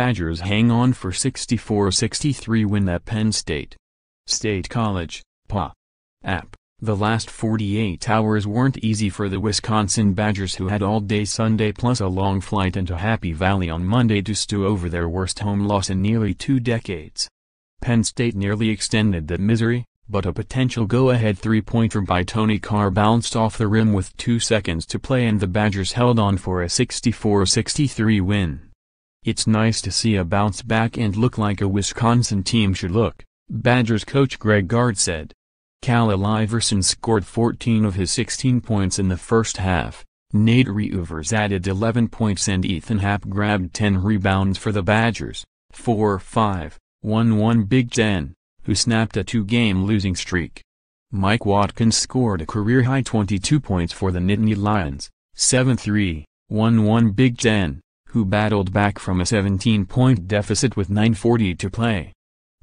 Badgers hang on for 64-63 win at Penn State. State College, Pa. App. The last 48 hours weren't easy for the Wisconsin Badgers, who had all day Sunday plus a long flight into Happy Valley on Monday to stew over their worst home loss in nearly 2 decades. Penn State nearly extended that misery, but a potential go-ahead three-pointer by Tony Carr bounced off the rim with 2 seconds to play, and the Badgers held on for a 64-63 win. It's nice to see a bounce back and look like a Wisconsin team should look, Badgers coach Greg Gard said. Khalil Iverson scored 14 of his 16 points in the first half, Nate Reuvers added 11 points and Ethan Happ grabbed 10 rebounds for the Badgers, 4-5-1-1 Big Ten, who snapped a 2-game losing streak. Mike Watkins scored a career-high 22 points for the Nittany Lions, 7-3-1-1 Big Ten, who battled back from a 17-point deficit with 9:40 to play.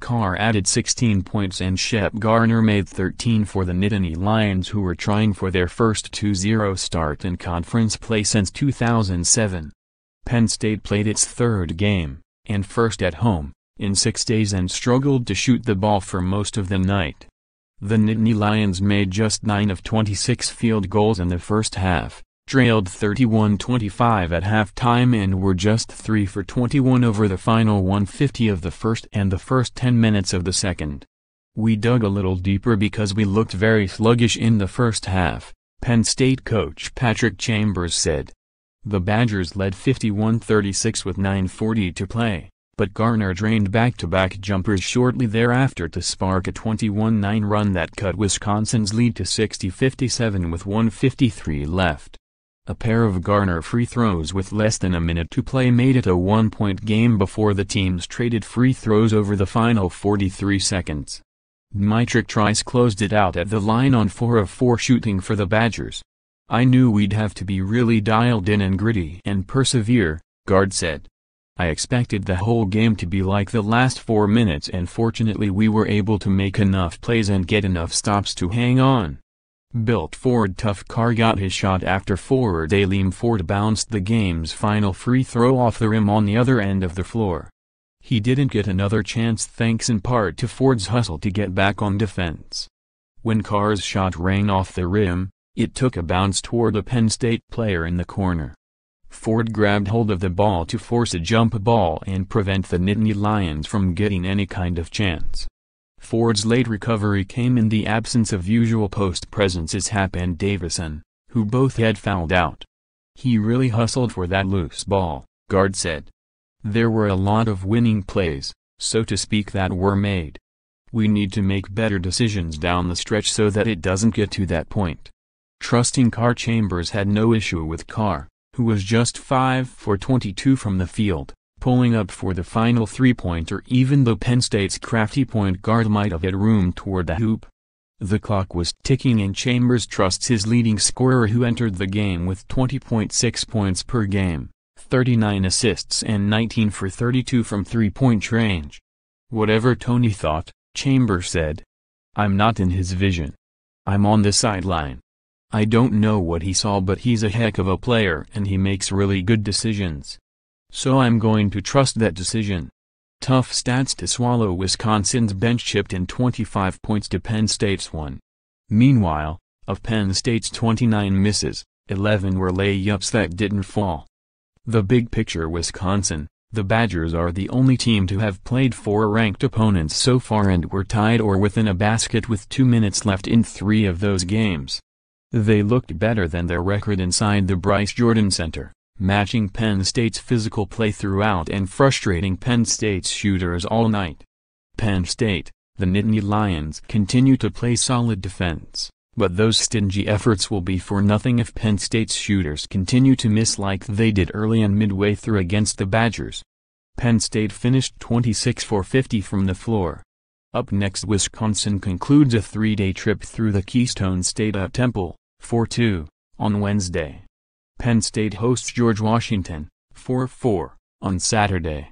Carr added 16 points and Shep Garner made 13 for the Nittany Lions, who were trying for their first 2-0 start in conference play since 2007. Penn State played its third game, and first at home, in 6 days and struggled to shoot the ball for most of the night. The Nittany Lions made just 9 of 26 field goals in the first half, trailed 31-25 at halftime and were just 3 for 21 over the final 150 of the first and the first 10 minutes of the second. "We dug a little deeper because we looked very sluggish in the first half," Penn State coach Patrick Chambers said. The Badgers led 51-36 with 9:40 to play, but Garner drained back-to-back jumpers shortly thereafter to spark a 21-9 run that cut Wisconsin's lead to 60-57 with 1:53 left. A pair of Garner free throws with less than a minute to play made it a 1-point game before the teams traded free throws over the final 43 seconds. D'Mitrik Trice closed it out at the line on 4 of 4 shooting for the Badgers. "I knew we'd have to be really dialed in and gritty and persevere," Gard said. "I expected the whole game to be like the last 4 minutes, and fortunately we were able to make enough plays and get enough stops to hang on." Built forward tough Carr got his shot after forward Aleem Ford bounced the game's final free throw off the rim on the other end of the floor. He didn't get another chance, thanks in part to Ford's hustle to get back on defense. When Carr's shot rang off the rim, it took a bounce toward a Penn State player in the corner. Ford grabbed hold of the ball to force a jump ball and prevent the Nittany Lions from getting any kind of chance. Ford's late recovery came in the absence of usual post presences Happ and Davison, who both had fouled out. "He really hustled for that loose ball," Gard said. "There were a lot of winning plays, so to speak, that were made. We need to make better decisions down the stretch so that it doesn't get to that point." Trusting Carr, Chambers had no issue with Carr, who was just 5 for 22 from the field, pulling up for the final three-pointer even though Penn State's crafty point guard might have had room toward the hoop. The clock was ticking and Chambers trusts his leading scorer, who entered the game with 20.6 points per game, 39 assists and 19 for 32 from three-point range. "Whatever Tony thought," Chambers said, "I'm not in his vision. I'm on the sideline. I don't know what he saw, but he's a heck of a player and he makes really good decisions. So I'm going to trust that decision." Tough stats to swallow. Wisconsin's bench chipped in 25 points to Penn State's 1. Meanwhile, of Penn State's 29 misses, 11 were layups that didn't fall. The big picture: Wisconsin, the Badgers are the only team to have played 4 ranked opponents so far and were tied or within a basket with 2 minutes left in 3 of those games. They looked better than their record inside the Bryce Jordan Center, matching Penn State's physical play throughout and frustrating Penn State's shooters all night. Penn State, the Nittany Lions, continue to play solid defense, but those stingy efforts will be for nothing if Penn State's shooters continue to miss like they did early and midway through against the Badgers. Penn State finished 26 for 50 from the floor. Up next, Wisconsin concludes a 3-day trip through the Keystone State at Temple, 4-2, on Wednesday. Penn State hosts George Washington, 4-4, on Saturday.